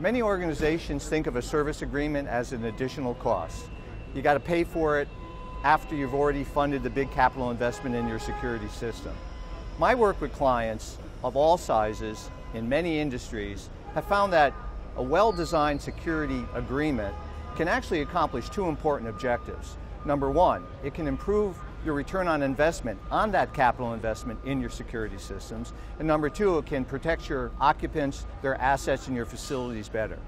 Many organizations think of a service agreement as an additional cost. You got to pay for it after you've already funded the big capital investment in your security system. My work with clients of all sizes in many industries have found that a well-designed security agreement can actually accomplish two important objectives. Number one, it can improve your return on investment on that capital investment in your security systems. And number two, it can protect your occupants, their assets, and your facilities better.